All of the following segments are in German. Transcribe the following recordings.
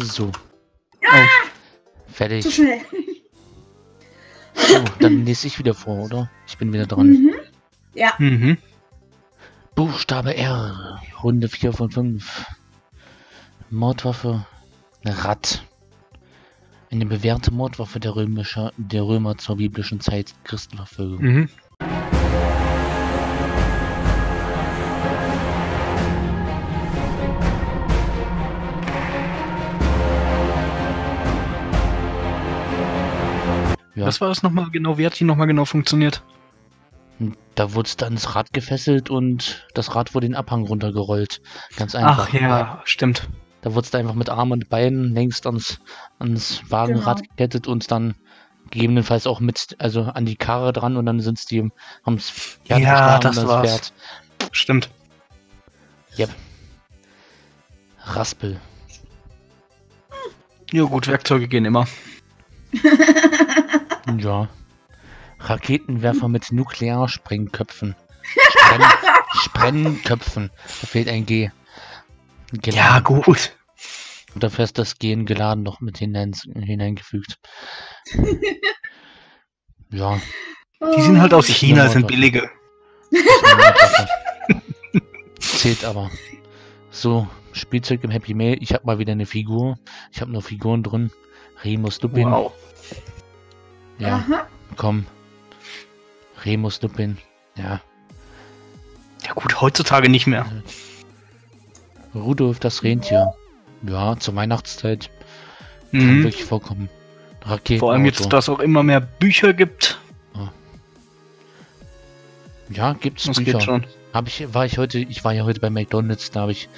So. Ja! Oh, fertig. Zu schnell. So, dann lese ich wieder vor, oder? Ich bin wieder dran. Mhm. Ja. Mhm. Buchstabe R. Runde 4 von 5. Mordwaffe. Rad. Eine bewährte Mordwaffe der Römer zur biblischen Zeit, Christenverfolgung. Mhm. Ja. Was war das nochmal genau? Wie hat die nochmal genau funktioniert? Da wurde es dann ins Rad gefesselt und das Rad wurde den Abhang runtergerollt. Ganz einfach. Ach ja, stimmt. Da wurde es einfach mit Armen und Beinen längst ans Wagenrad gekettet und dann gegebenenfalls auch an die Karre dran und dann sind die haben das Pferd geschlagen, das war's. Pferd. Stimmt. Yep. Raspel. Ja gut, Werkzeuge gehen immer. Ja. Raketenwerfer mit Nuklearsprengköpfen. Sprengköpfen. Da fehlt ein G. Geladen. Ja, gut. Und dafür ist das Gen geladen noch mit hineingefügt. Ja. Die sind halt aus China, sind billige. Zählt aber. So, Spielzeug im Happy Mail. Ich habe mal wieder eine Figur. Ich habe nur Figuren drin. Remus Lupin. Wow. Ja, aha. Komm. Remus Lupin. Ja. Ja gut, heutzutage nicht mehr. Rudolf das Rentier. Ja, zur Weihnachtszeit kann wirklich vorkommen. Raketen. Vor allem jetzt, dass es auch immer mehr Bücher gibt. Ja, gibt's das Bücher. Geht schon. Ich war ja heute bei McDonald's, da habe ich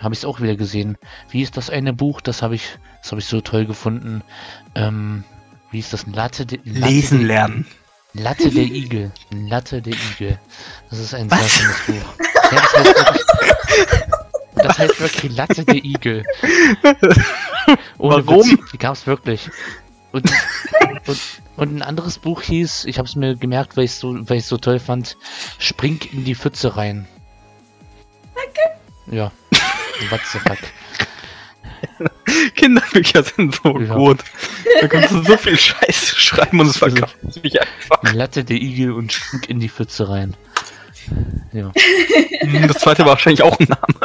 es auch wieder gesehen. Wie ist das eine Buch? Das habe ich so toll gefunden. Wie ist das? Lesen lernen. Latte der Igel. Latte der Igel. Das ist ein sehr schönes Buch. Ja, das heißt wirklich Latte der Igel. Ohne Warum? Witz, die gab es wirklich. Und ein anderes Buch hieß, ich habe es mir gemerkt, weil ich es so toll fand, Spring in die Pfütze rein. Danke. Ja. What the fuck. Kinderbücher sind so gut. Da kannst du so viel Scheiße schreiben und es verkauft sich einfach. Latte der Igel und Spring in die Pfütze rein. Ja. Das zweite war wahrscheinlich auch ein Name.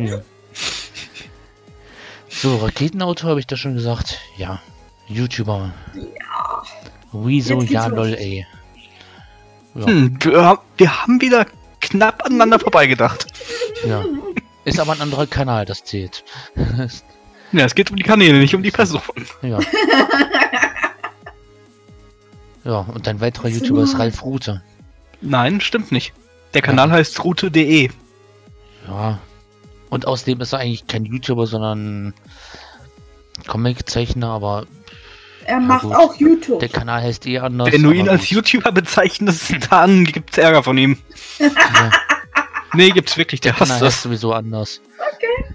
Ja. So, Raketenauto habe ich da schon gesagt. Ja. YouTuber. Ja. Weezo, ja lol, ey. Ja. Wir haben wieder knapp aneinander vorbeigedacht. Ja. Ist aber ein anderer Kanal, das zählt. Ja, es geht um die Kanäle, nicht um die Person. Ja. Ja, und ein weiterer YouTuber ist Ralf Rute. Nein, stimmt nicht. Der Kanal heißt Rute.de. Ja. Und außerdem ist er eigentlich kein YouTuber, sondern Comiczeichner, aber... Er macht auch YouTube. Der Kanal heißt anders. Wenn du ihn als YouTuber bezeichnest, dann gibt's Ärger von ihm. Ja. Nee, gibt's wirklich. Der Kanal heißt sowieso anders. Okay.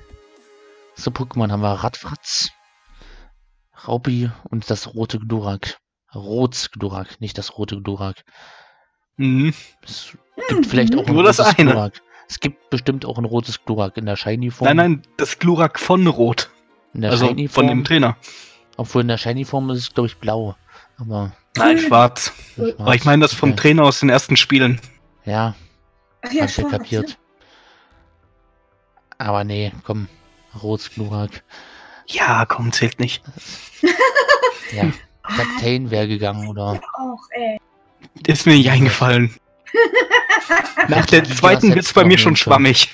So, Pokémon haben wir Radfratz, Raubi und das rote Glurak. Glurak, nicht das rote Glurak. Es gibt vielleicht auch nur das eine. Glurak. Es gibt bestimmt auch ein rotes Glurak in der Shiny-Form. Nein, das Glurak von Rot. In der Shiny-Form, von dem Trainer. Obwohl in der Shiny-Form ist es, glaube ich, blau. Aber nein, schwarz. Aber ich meine das vom Trainer aus den ersten Spielen. Ja, hab ich ja kapiert. Aber nee, komm, rotes Glurak. Ja, komm, zählt nicht. Ja, Captain wäre gegangen, oder? Ja, auch, ey. Ist mir nicht eingefallen. Nach der zweiten wird's bei mir schon schwammig.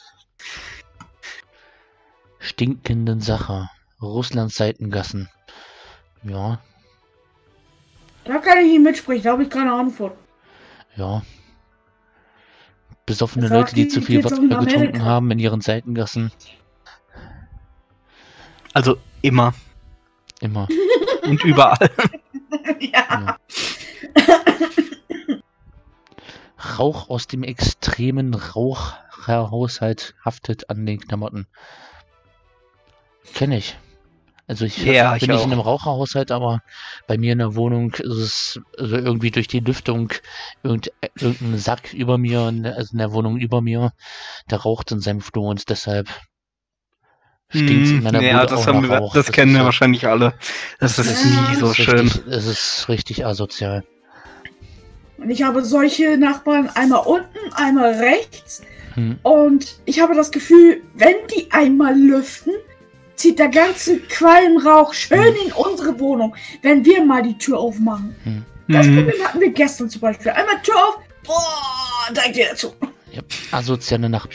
Stinkenden Sache. Russlands Seitengassen. Ja. Da kann ich nicht mitsprechen, da habe ich keine Antwort. Ja. Besoffene Leute, die zu viel Wasser getrunken haben in ihren Seitengassen. Also immer. Immer. Und überall. Ja. Rauch aus dem extremen Raucherhaushalt haftet an den Klamotten. Kenne ich. Also ich bin nicht in einem Raucherhaushalt, aber bei mir in der Wohnung ist es also irgendwie durch die Lüftung irgendein Sack über mir, also in der Wohnung über mir, der raucht in seinem Flur und deshalb stinkt in meiner Bude das auch haben wir, das kennen wir wahrscheinlich alle. Das ist nie so schön. Es ist richtig asozial. Und ich habe solche Nachbarn einmal unten, einmal rechts. Und ich habe das Gefühl, wenn die einmal lüften, zieht der ganze Qualmrauch schön in unsere Wohnung, wenn wir mal die Tür aufmachen. Das Problem hatten wir gestern zum Beispiel. Einmal Tür auf, boah, da geht er zu. Ja, asoziale Nacht.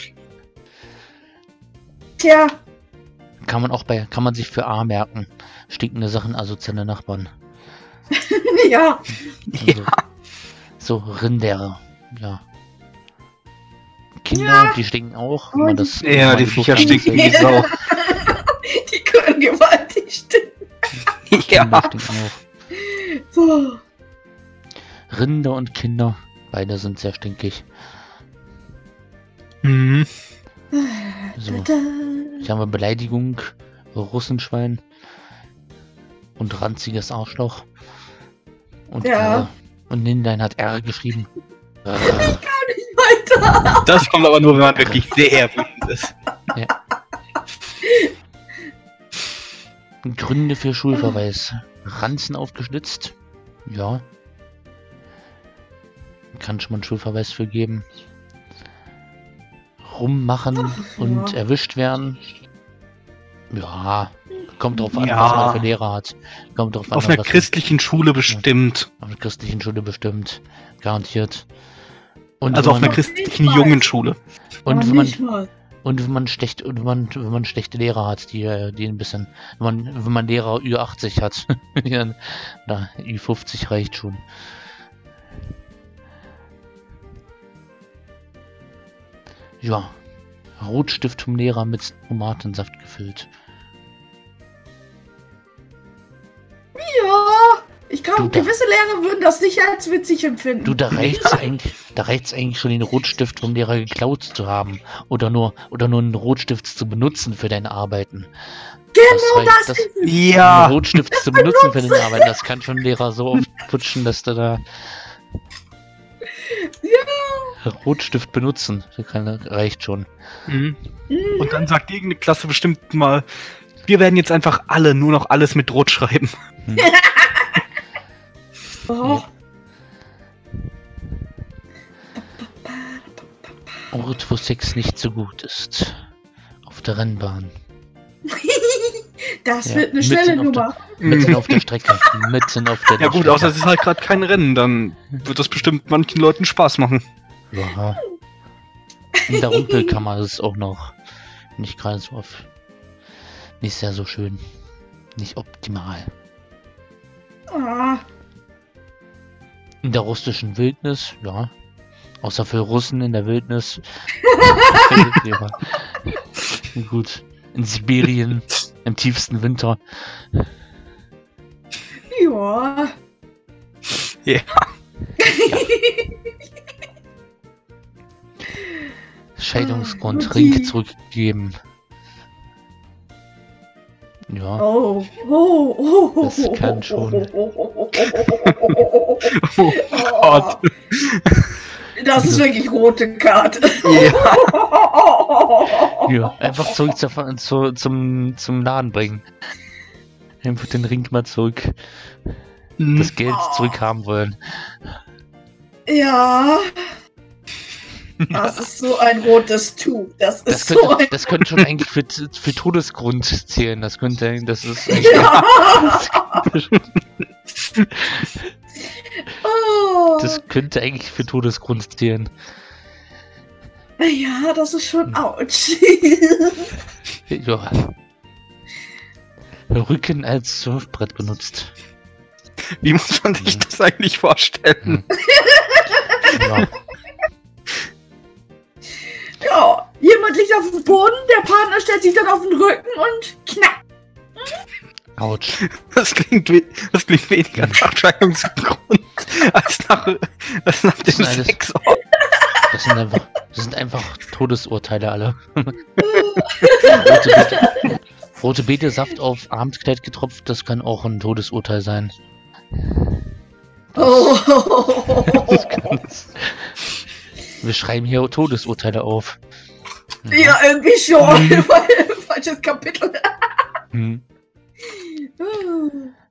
Tja. Kann man sich für A merken. Stinkende Sachen, asoziale Nachbarn. Ja. Also, so Rinder. Ja. Kinder, die stinken auch. Und das die Viecher stinken wie Sau. Die können gewaltig stinken. Kinder stinken auch. So. Rinder und Kinder, beide sind sehr stinkig. So. Ich habe Beleidigung, Russenschwein und ranziges Arschloch. Und und Nindein hat R geschrieben. Ich kann nicht weiter. Das kommt aber nur, wenn man wirklich sehr wütend ist. Ja. Gründe für Schulverweis. Ranzen aufgeschnitzt. Ja. Kann schon mal einen Schulverweis für geben. Rummachen und erwischt werden. Ja, kommt drauf an, was man für Lehrer hat. Kommt drauf an, auf einer christlichen Schule bestimmt. Auf einer christlichen Schule bestimmt. Garantiert. Und also auf einer christlichen Jungenschule. Und wenn man schlechte Lehrer hat, die ein bisschen. Wenn man Lehrer Ü80 hat. Na, Ü50 reicht schon. Ja, Rotstift vom Lehrer mit Tomatensaft gefüllt. Ja, ich glaube, gewisse Lehrer würden das nicht als witzig empfinden. Du, da reicht es eigentlich schon, den Rotstift vom Lehrer geklaut zu haben. Oder nur einen Rotstift zu benutzen für deine Arbeiten. Genau das ist es. Ja, einen Rotstift zu benutzen für deine Arbeiten, das kann schon ein Lehrer so oft putschen, dass du da... Ja. Rotstift benutzen, reicht schon. Und dann sagt irgendeine Klasse bestimmt mal, wir werden jetzt einfach alle nur noch alles mit Rot schreiben. Ort, wo Sex nicht so gut ist. Auf der Rennbahn. Das wird eine schnelle Nummer. Mitten auf der Strecke. Mitten auf der Strecke. Ja gut, außer es ist halt gerade kein Rennen, dann wird das bestimmt manchen Leuten Spaß machen. Ja. In der Rumpelkammer ist es auch noch nicht gerade so oft. Nicht sehr so schön. Nicht optimal. In der russischen Wildnis, ja. Außer für Russen in der Wildnis. Gut. In Sibirien. Im tiefsten Winter. Ja. Ja. Scheidungsgrund, Ring zurückgeben. Ja. Das kann schon. Oh Gott. Das ist wirklich rote Karte. Ja, einfach zurück zum Laden bringen. Einfach den Ring mal zurück. Das Geld zurückhaben wollen. Ja. Das ist so ein rotes Tuch. Das könnte schon eigentlich für Todesgrund zählen. Das ist eigentlich. Ja. Das könnte eigentlich für Todesgrund zählen. Ja, das ist schon ouch. Ja. Rücken als Surfbrett benutzt. Wie muss man sich das eigentlich vorstellen? Ja. Ja, jemand liegt auf dem Boden, der Partner stellt sich dann auf den Rücken und knackt. Autsch. Das klingt weniger nach Scheidungsgrund als nach dem Sexort. Das sind einfach Todesurteile alle. Rote Beete-Saft auf Abendkleid getropft, das kann auch ein Todesurteil sein. Wir schreiben hier Todesurteile auf. Ja, irgendwie schon. falsches Kapitel. Hm.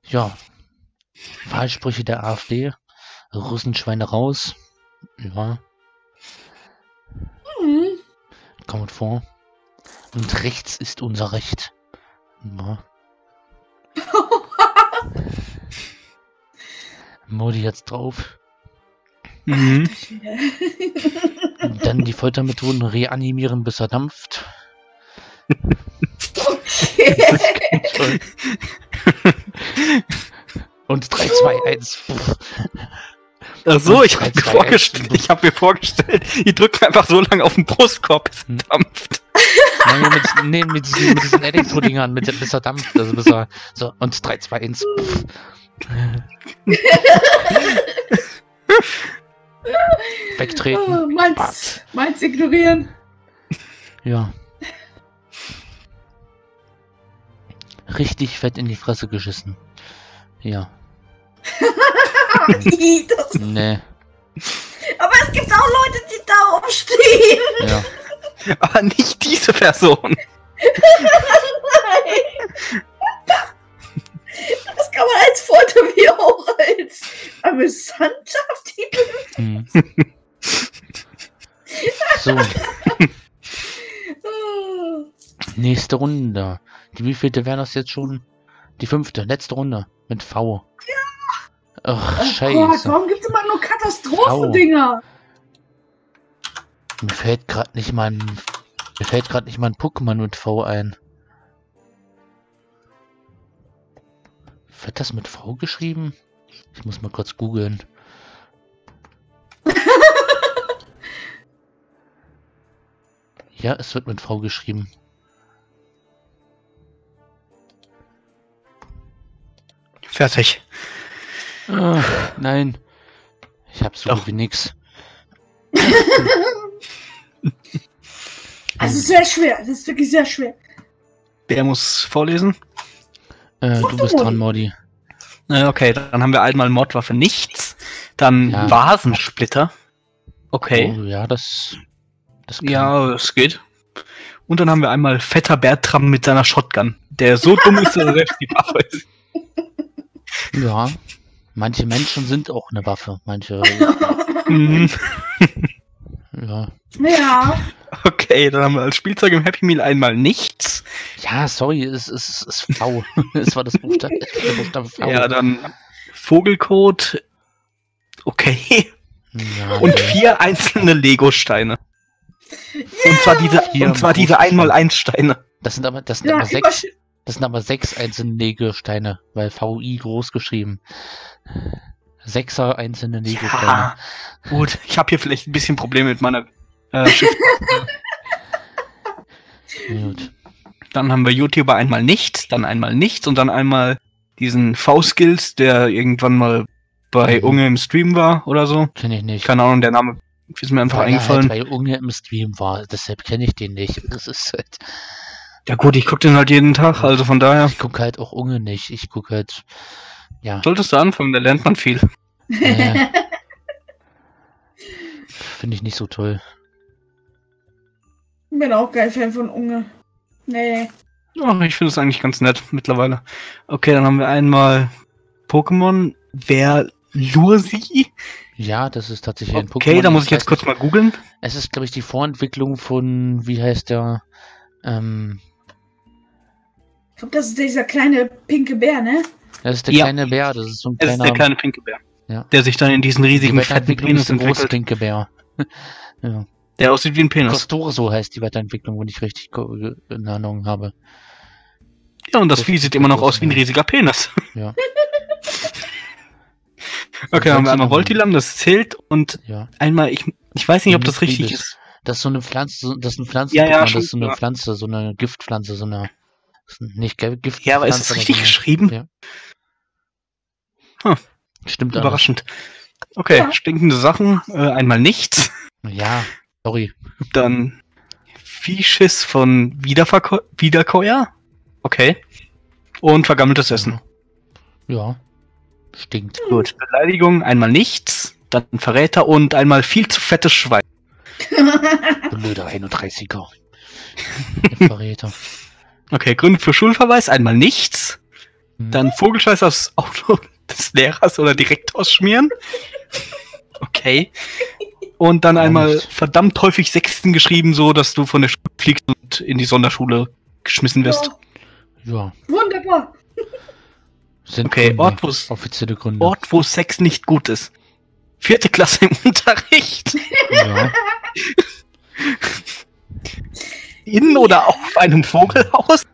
Ja. Wahlsprüche der AfD. Russenschweine raus. Ja. Mhm. Kommt vor. Und rechts ist unser Recht. Ja. Modi jetzt drauf. Mhm. Dann die Foltermethoden reanimieren, bis er dampft. Okay. Das ist ganz toll. Und 3, 2, 1. Ach so, ich habe mir vorgestellt, ihr drückt einfach so lange auf den Brustkorb, bis er dampft. Nein, mit diesen Elektrodingern, bis er dampft. Also bis er, so, und 3, 2, 1. Wegtreten. Oh, meins ignorieren. Ja. Richtig fett in die Fresse geschissen. Ja. Nee. Aber es gibt auch Leute, die darauf stehen. Ja. Aber nicht diese Person. Nein. Das kann man als Foto wie auch als amüsant auf die hm. So. Nächste Runde. Die wievielte wären das jetzt schon? Die 5. Letzte Runde. Mit V. Ja. Ach, scheiße. Oh Gott, warum gibt es immer nur Katastrophendinger? Mir fällt gerade nicht mal ein Pokémon mit V ein. Wird das mit V geschrieben? Ich muss mal kurz googeln. Ja, es wird mit V geschrieben. Fertig. Oh, nein. Ich hab's so wie nix. Also sehr schwer. Das ist wirklich sehr schwer. Wer muss vorlesen? Du bist dran, Modi. Okay, dann haben wir einmal Mordwaffe nichts. Dann ja. Vasensplitter. Okay. Oh, ja, das ja, das geht. Und dann haben wir einmal fetter Bertram mit seiner Shotgun, der so dumm ist, dass er selbst die Waffe ist. Ja, manche Menschen sind auch eine Waffe. Manche... Ja. Ja. Okay, dann haben wir als Spielzeug im Happy Meal einmal nichts. Ja, sorry, es ist V. Es war das Buchstabe V. Ja, dann Vogelkot. Okay. Ja, und 4 einzelne Lego-Steine. Yeah. Und zwar diese 1x1-Steine. Das sind aber 6 einzelne Lego-Steine, weil VI groß geschrieben. 6er einzelne Lego-Steine. Ja, gut, ich habe hier vielleicht ein bisschen Probleme mit meiner Schiff. Gut. Dann haben wir YouTuber einmal nichts und dann einmal diesen V-Skills, der irgendwann mal bei Unge im Stream war oder so. Kenne ich nicht. Keine Ahnung, der Name ist mir einfach eingefallen. Weil er halt bei Unge im Stream war, deshalb kenne ich den nicht. Das ist halt... Ja gut, ich gucke den halt jeden Tag, also von daher. Ich gucke halt auch Unge nicht, ich gucke halt... Ja. Solltest du anfangen, da lernt man viel. Finde ich nicht so toll. Ich bin auch kein Fan von Unge. Nee. Oh, ich finde es eigentlich ganz nett mittlerweile. Okay, dann haben wir einmal Pokémon. Wer Lursi? Ja, das ist tatsächlich ein Pokémon. Okay, da muss ich jetzt kurz mal googeln. Es ist, glaube ich, die Vorentwicklung von, wie heißt der? Ich glaube, das ist dieser kleine pinke Bär, ne? Das ist der kleine Bär, das ist so ein kleiner... Das ist der kleine pinke Bär, ja. Der sich dann in diesen riesigen fetten Penis entwickelt. Der große pinke Bär. Ja. Der aussieht wie ein Penis. Costorso heißt die Weiterentwicklung, wenn ich richtig in Erinnerung habe. Ja, und das Vieh sieht immer noch aus wie ein riesiger Penis. Ja. Okay, dann haben wir einmal Voltilam, das zählt, und einmal, ich weiß nicht, ob das richtig ist. Das ist so eine Pflanze, so eine Giftpflanze, so eine... Nicht Gift. Ja, aber ist das richtig geschrieben? Ja. Huh. Stimmt. Überraschend. Alles. Okay, ja. Stinkende Sachen. Einmal nichts. Ja, sorry. Dann Viehschiss von Wiederkäuer. Okay. Und vergammeltes Essen. Ja. Stinkt. Gut. Beleidigung. Einmal nichts. Dann Verräter und einmal viel zu fettes Schwein. Blöder 31er. Verräter. Okay, Gründe für Schulverweis, einmal nichts. Dann Vogelscheiß aufs Auto des Lehrers oder Direktors schmieren. Okay. Und dann einmal verdammt häufig Sechsten geschrieben, so dass du von der Schule fliegst und in die Sonderschule geschmissen wirst. Ja. Wunderbar. Sind okay, Ort, offizielle Gründe. Ort, wo Sex nicht gut ist. 4. Klasse im Unterricht. Ja. In oder auf einem Vogelhaus.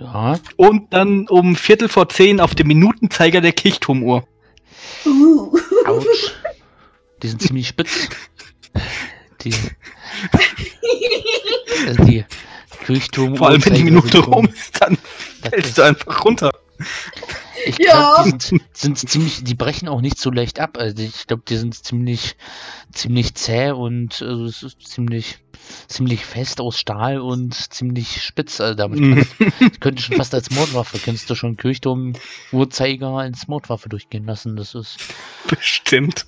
Ja. Und dann um 10:15 auf dem Minutenzeiger der Kirchturmuhr. Autsch. Die sind ziemlich spitz. Die Kirchturmuhr. Vor allem, wenn die Minute rum ist, dann fällst du einfach runter. Ich glaube, die brechen auch nicht so leicht ab. Also ich glaube, die sind ziemlich zäh und es ist ziemlich fest aus Stahl und ziemlich spitz. Also damit könnte schon fast als Mordwaffe, kennst du schon Kirchturm-Uhrzeiger als Mordwaffe durchgehen lassen. Das ist bestimmt.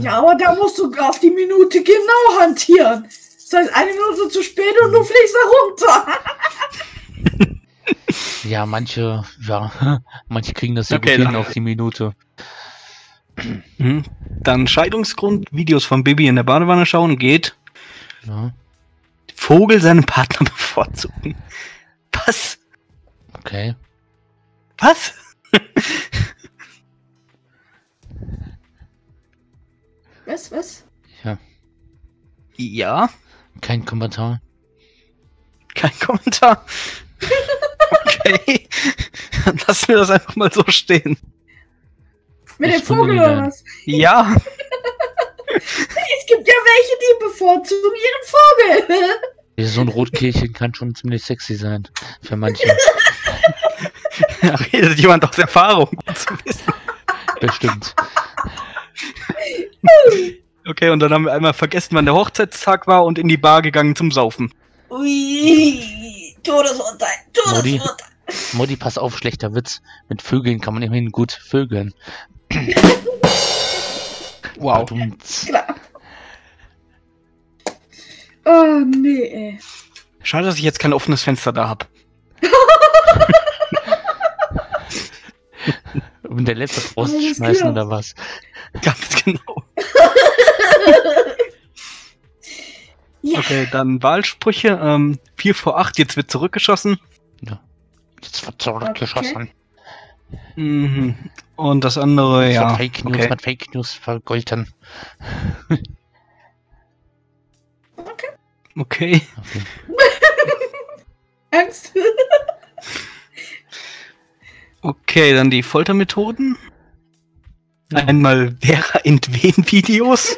Ja, aber da musst du auf die Minute genau hantieren. Das heißt, eine Minute zu spät und du fliegst da runter. Ja, manche kriegen das ja okay, gut hin auf die Minute. Dann Scheidungsgrund, Videos von Baby in der Badewanne schauen, geht. Ja. Vogel seinen Partner bevorzugen. Was? Okay. Was? Was? Ja. Ja? Kein Kommentar. Kein Kommentar. Okay, dann lassen wir das einfach mal so stehen. Mit dem Vogel oder was? Ja. Es gibt ja welche, die bevorzugen ihren Vogel. So ein Rotkehlchen kann schon ziemlich sexy sein. Für manche. Da redet jemand aus Erfahrung. Bestimmt. Okay, und dann haben wir einmal vergessen, wann der Hochzeitstag war und in die Bar gegangen zum Saufen. Ui, Todesurteil, Todesurteil. Modi, pass auf, schlechter Witz. Mit Vögeln kann man immerhin gut vögeln. Wow. Klar. Oh, nee, ey. Schade, dass ich jetzt kein offenes Fenster da habe. Um der letzte Frost schmeißen oder was? Ganz genau. Ja. Okay, dann Wahlsprüche. 4 vor 8, jetzt wird zurückgeschossen. Ja. Jetzt wird zurückgeschossen. Okay. Mhm. Und das andere, das ja. Fake News, okay. Mit Fake News vergolten. Okay. Okay. Okay. Angst. Okay, dann die Foltermethoden. Ja. Einmal Vera entwehen Videos.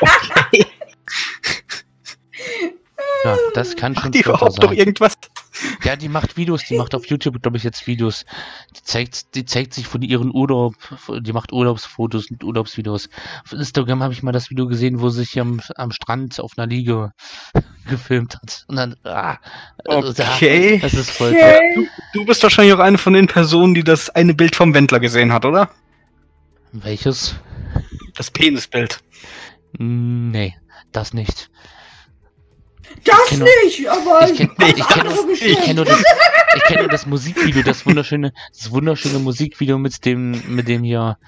Okay. Ja, das kann schon Körper sein. Doch irgendwas? Ja, die macht Videos, die macht auf YouTube, glaube ich, jetzt Videos. Die zeigt sich von ihren Urlaub, die macht Urlaubsfotos und Urlaubsvideos. Auf Instagram habe ich mal das Video gesehen, wo sie sich am Strand auf einer Liege gefilmt hat. Und dann, okay. Das ist voll toll. Du bist wahrscheinlich auch eine von den Personen, die das eine Bild vom Wendler gesehen hat, oder? Welches? Das Penisbild. Nee, das nicht. Das nicht, aber ich kenne nur das Musikvideo, das wunderschöne Musikvideo mit dem hier,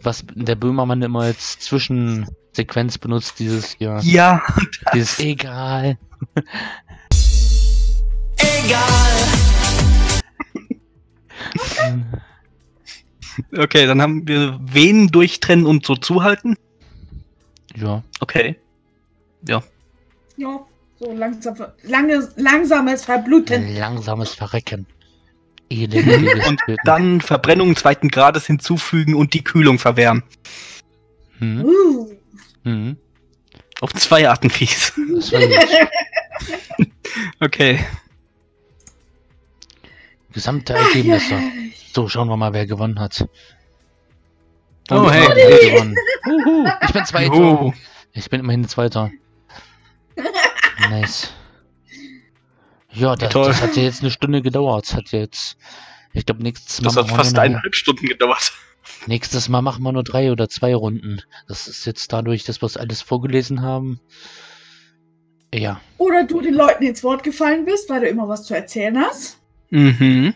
was der Böhmermann immer als Zwischensequenz benutzt, dieses hier. Ja, dieses egal. Egal. Okay, dann haben wir Venen durchtrennen und so zuhalten. Ja. Okay. Ja. Ja. So langsames Verbluten. Langsames Verrecken. Und dann Verbrennung 2. Grades hinzufügen und die Kühlung verwärmen. Hm. Hm. Auf 2 Arten fies. Okay. Gesamte Ergebnisse. So, schauen wir mal, wer gewonnen hat. Oh, hey. Ich bin Zweiter. Oh. Ich bin immerhin Zweiter. Nice. Ja, das hat ja jetzt eine Stunde gedauert. Das hat jetzt, ich glaube, nächstes Mal. Das hat fast 1,5 Stunden gedauert. Nächstes Mal machen wir nur 3 oder 2 Runden. Das ist jetzt dadurch, dass wir es alles vorgelesen haben. Ja. Oder du den Leuten ins Wort gefallen bist, weil du immer was zu erzählen hast. Mhm.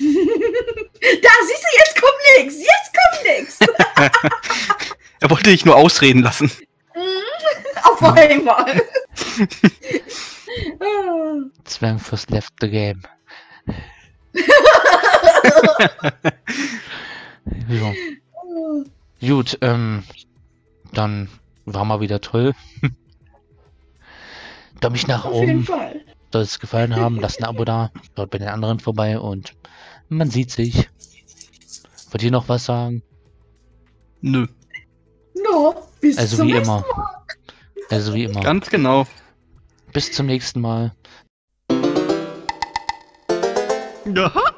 Da, siehst du, jetzt kommt nichts. Jetzt kommt nichts. Er wollte dich nur ausreden lassen. Auf einmal. Zwang fürs Left the Game. Ja. Gut, dann war mal wieder toll. Da mich nach oben. Soll es gefallen haben, lasst ein Abo da. Schaut bei den anderen vorbei und man sieht sich. Wollt ihr noch was sagen? Nö. No, bis also zum wie nächsten immer. Mal. Also wie immer. Ganz genau. Bis zum nächsten Mal. Aha.